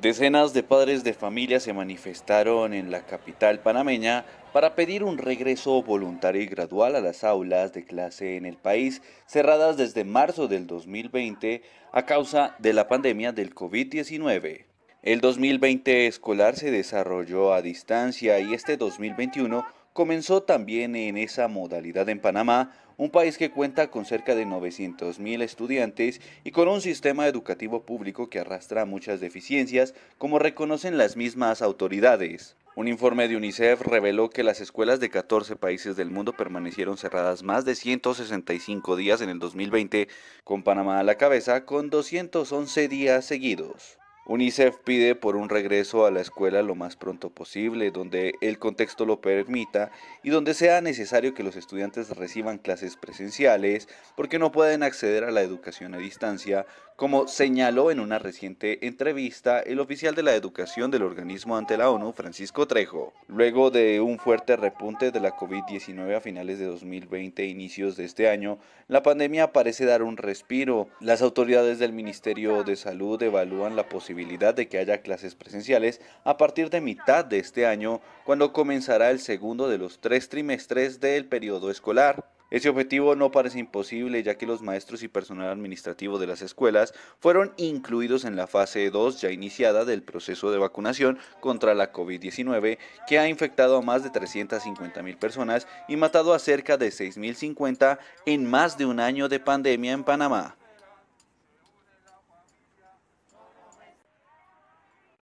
Decenas de padres de familia se manifestaron en la capital panameña para pedir un regreso voluntario y gradual a las aulas de clase en el país, cerradas desde marzo del 2020 a causa de la pandemia del COVID-19. El 2020 escolar se desarrolló a distancia y este 2021 comenzó también en esa modalidad en Panamá, un país que cuenta con cerca de 900.000 estudiantes y con un sistema educativo público que arrastra muchas deficiencias, como reconocen las mismas autoridades. Un informe de UNICEF reveló que las escuelas de 14 países del mundo permanecieron cerradas más de 165 días en el 2020, con Panamá a la cabeza con 211 días seguidos. UNICEF pide por un regreso a la escuela lo más pronto posible, donde el contexto lo permita y donde sea necesario que los estudiantes reciban clases presenciales porque no pueden acceder a la educación a distancia, como señaló en una reciente entrevista el oficial de la educación del organismo ante la ONU, Francisco Trejo. Luego de un fuerte repunte de la COVID-19 a finales de 2020 e inicios de este año, la pandemia parece dar un respiro. Las autoridades del Ministerio de Salud evalúan la posibilidad de que haya clases presenciales a partir de mitad de este año, cuando comenzará el segundo de los 3 trimestres del periodo escolar. Ese objetivo no parece imposible, ya que los maestros y personal administrativo de las escuelas fueron incluidos en la fase 2 ya iniciada del proceso de vacunación contra la COVID-19, que ha infectado a más de 350.000 personas y matado a cerca de 6.050 en más de un año de pandemia en Panamá.